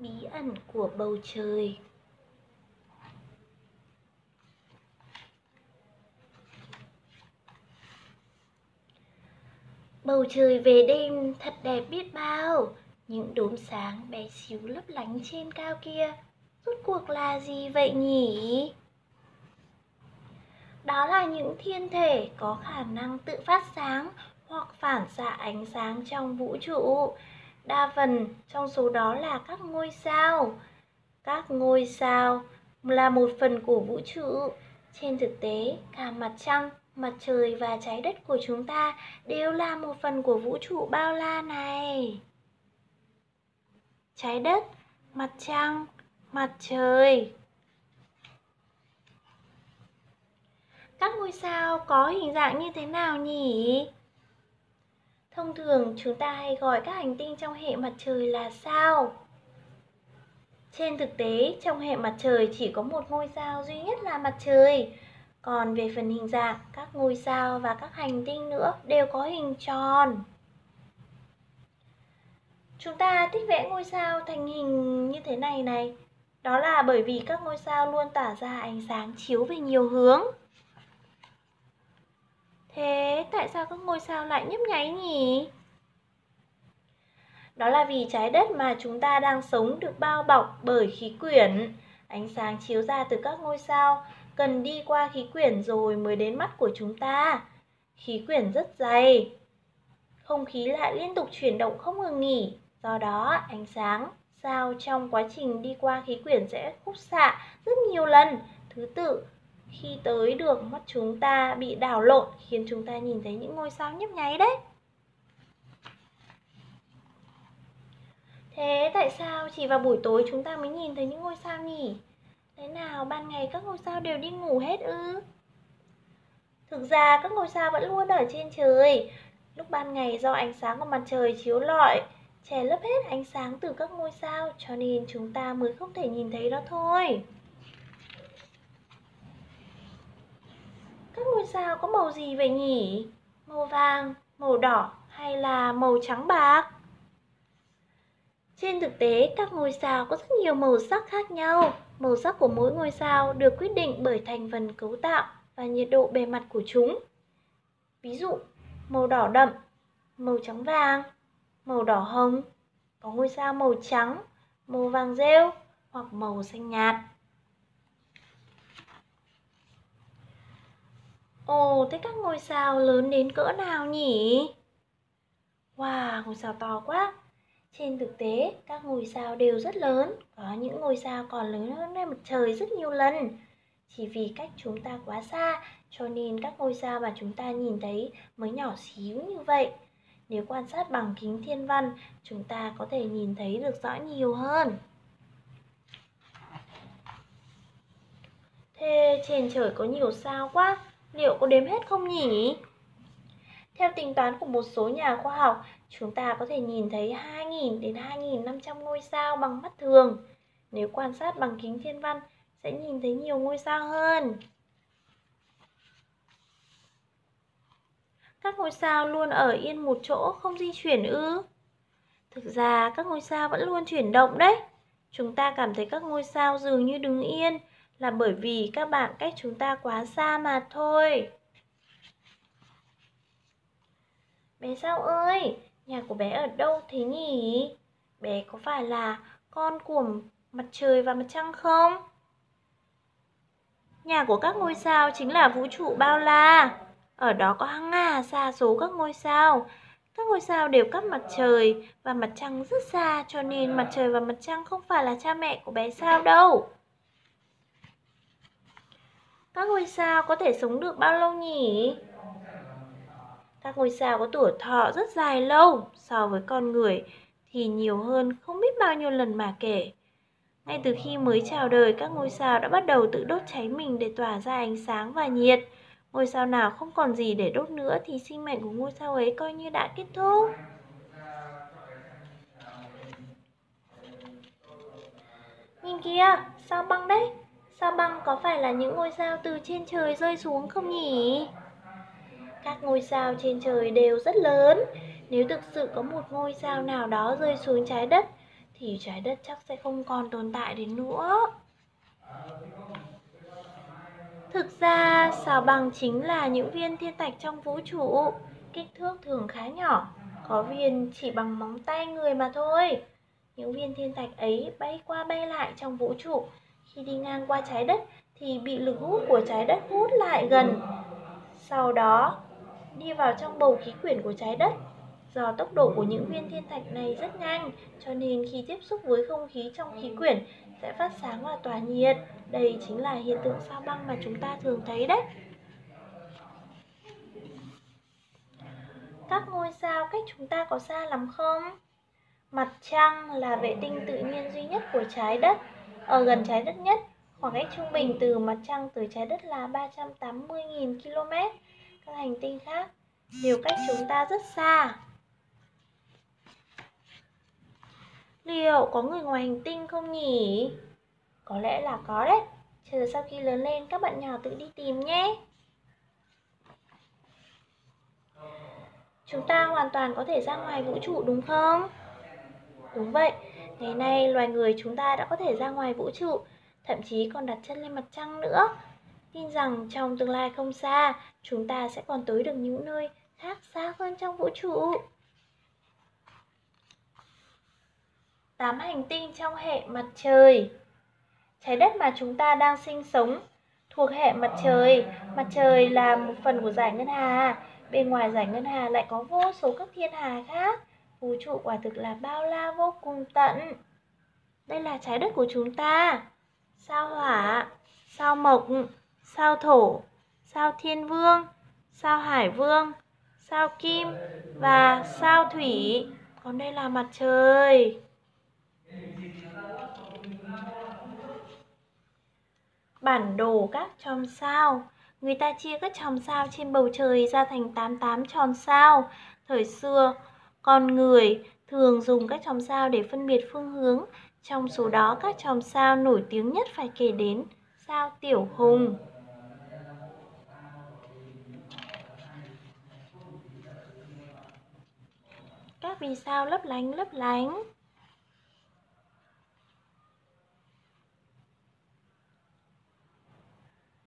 bí ẩn của bầu trời. Bầu trời về đêm thật đẹp biết bao. Những đốm sáng bé xíu lấp lánh trên cao kia, rốt cuộc là gì vậy nhỉ? Đó là những thiên thể có khả năng tự phát sáng hoặc phản xạ ánh sáng trong vũ trụ. Đa phần trong số đó là các ngôi sao. Các ngôi sao là một phần của vũ trụ. Trên thực tế, cả mặt trăng, mặt trời và trái đất của chúng ta đều là một phần của vũ trụ bao la này. Trái đất, mặt trăng, mặt trời. Các ngôi sao có hình dạng như thế nào nhỉ? Thông thường chúng ta hay gọi các hành tinh trong hệ mặt trời là sao. Trên thực tế, trong hệ mặt trời chỉ có một ngôi sao duy nhất là mặt trời. Còn về phần hình dạng, các ngôi sao và các hành tinh nữa đều có hình tròn. Chúng ta thích vẽ ngôi sao thành hình như thế này này. Đó là bởi vì các ngôi sao luôn tỏa ra ánh sáng chiếu về nhiều hướng. Thế tại sao các ngôi sao lại nhấp nháy nhỉ? Đó là vì trái đất mà chúng ta đang sống được bao bọc bởi khí quyển. Ánh sáng chiếu ra từ các ngôi sao cần đi qua khí quyển rồi mới đến mắt của chúng ta. Khí quyển rất dày. Không khí lại liên tục chuyển động không ngừng nghỉ. Do đó, ánh sáng sao trong quá trình đi qua khí quyển sẽ khúc xạ rất nhiều lần. Thứ tự, khi tới được mắt chúng ta bị đảo lộn khiến chúng ta nhìn thấy những ngôi sao nhấp nháy đấy. Thế tại sao chỉ vào buổi tối chúng ta mới nhìn thấy những ngôi sao nhỉ? Thế nào ban ngày các ngôi sao đều đi ngủ hết ư? Thực ra các ngôi sao vẫn luôn ở trên trời. Lúc ban ngày do ánh sáng của mặt trời chiếu rọi, che lấp hết ánh sáng từ các ngôi sao cho nên chúng ta mới không thể nhìn thấy nó thôi. Các ngôi sao có màu gì vậy nhỉ? Màu vàng, màu đỏ hay là màu trắng bạc? Trên thực tế, các ngôi sao có rất nhiều màu sắc khác nhau. Màu sắc của mỗi ngôi sao được quyết định bởi thành phần cấu tạo và nhiệt độ bề mặt của chúng. Ví dụ, màu đỏ đậm, màu trắng vàng, màu đỏ hồng, có ngôi sao màu trắng, màu vàng rêu hoặc màu xanh nhạt. Ồ, thế các ngôi sao lớn đến cỡ nào nhỉ? Wow, ngôi sao to quá! Trên thực tế, các ngôi sao đều rất lớn, có những ngôi sao còn lớn hơn mặt trời rất nhiều lần. Chỉ vì cách chúng ta quá xa, cho nên các ngôi sao mà chúng ta nhìn thấy mới nhỏ xíu như vậy. Nếu quan sát bằng kính thiên văn, chúng ta có thể nhìn thấy được rõ nhiều hơn. Thế trên trời có nhiều sao quá, liệu có đếm hết không nhỉ? Theo tính toán của một số nhà khoa học, chúng ta có thể nhìn thấy 2.000 đến 2.500 ngôi sao bằng mắt thường. Nếu quan sát bằng kính thiên văn, sẽ nhìn thấy nhiều ngôi sao hơn. Các ngôi sao luôn ở yên một chỗ không di chuyển ư? Thực ra các ngôi sao vẫn luôn chuyển động đấy. Chúng ta cảm thấy các ngôi sao dường như đứng yên là bởi vì các bạn cách chúng ta quá xa mà thôi. Bé sao ơi, nhà của bé ở đâu thế nhỉ? Bé có phải là con của mặt trời và mặt trăng không? Nhà của các ngôi sao chính là vũ trụ bao la. Ở đó có hàng ngàn sa số các ngôi sao. Các ngôi sao đều cách mặt trời và mặt trăng rất xa, cho nên mặt trời và mặt trăng không phải là cha mẹ của bé sao đâu. Các ngôi sao có thể sống được bao lâu nhỉ? Các ngôi sao có tuổi thọ rất dài lâu, so với con người thì nhiều hơn không biết bao nhiêu lần mà kể. Ngay từ khi mới chào đời, các ngôi sao đã bắt đầu tự đốt cháy mình để tỏa ra ánh sáng và nhiệt. Ngôi sao nào không còn gì để đốt nữa thì sinh mệnh của ngôi sao ấy coi như đã kết thúc. Nhìn kìa, sao băng đấy. Sao băng có phải là những ngôi sao từ trên trời rơi xuống không nhỉ? Các ngôi sao trên trời đều rất lớn. Nếu thực sự có một ngôi sao nào đó rơi xuống trái đất thì trái đất chắc sẽ không còn tồn tại đến nữa. Thực ra, sao băng chính là những viên thiên thạch trong vũ trụ, kích thước thường khá nhỏ, có viên chỉ bằng móng tay người mà thôi. Những viên thiên thạch ấy bay qua bay lại trong vũ trụ, khi đi ngang qua trái đất thì bị lực hút của trái đất hút lại gần, sau đó đi vào trong bầu khí quyển của trái đất. Do tốc độ của những viên thiên thạch này rất nhanh, cho nên khi tiếp xúc với không khí trong khí quyển sẽ phát sáng và tỏa nhiệt. Đây chính là hiện tượng sao băng mà chúng ta thường thấy đấy. Các ngôi sao cách chúng ta có xa lắm không? Mặt trăng là vệ tinh tự nhiên duy nhất của trái đất, ở gần trái đất nhất. Khoảng cách trung bình từ mặt trăng tới trái đất là 380.000 km. Các hành tinh khác đều cách chúng ta rất xa. Liệu có người ngoài hành tinh không nhỉ? Có lẽ là có đấy. Chờ sau khi lớn lên các bạn nhỏ tự đi tìm nhé. Chúng ta hoàn toàn có thể ra ngoài vũ trụ đúng không? Đúng vậy, ngày nay loài người chúng ta đã có thể ra ngoài vũ trụ, thậm chí còn đặt chân lên mặt trăng nữa. Tin rằng trong tương lai không xa, chúng ta sẽ còn tới được những nơi khác xa hơn trong vũ trụ. 8 hành tinh trong hệ mặt trời. Trái đất mà chúng ta đang sinh sống thuộc hệ mặt trời. Mặt trời là một phần của dải ngân hà. Bên ngoài dải ngân hà lại có vô số các thiên hà khác. Vũ trụ quả thực là bao la vô cùng tận. Đây là trái đất của chúng ta. Sao Hỏa, sao Mộc, sao Thổ, sao Thiên Vương, sao Hải Vương, sao Kim và sao Thủy. Còn đây là mặt trời. Bản đồ các chòm sao. Người ta chia các chòm sao trên bầu trời ra thành 88 chòm sao. Thời xưa, con người thường dùng các chòm sao để phân biệt phương hướng. Trong số đó, các chòm sao nổi tiếng nhất phải kể đến sao Tiểu Hùng. Các vì sao lấp lánh, lấp lánh.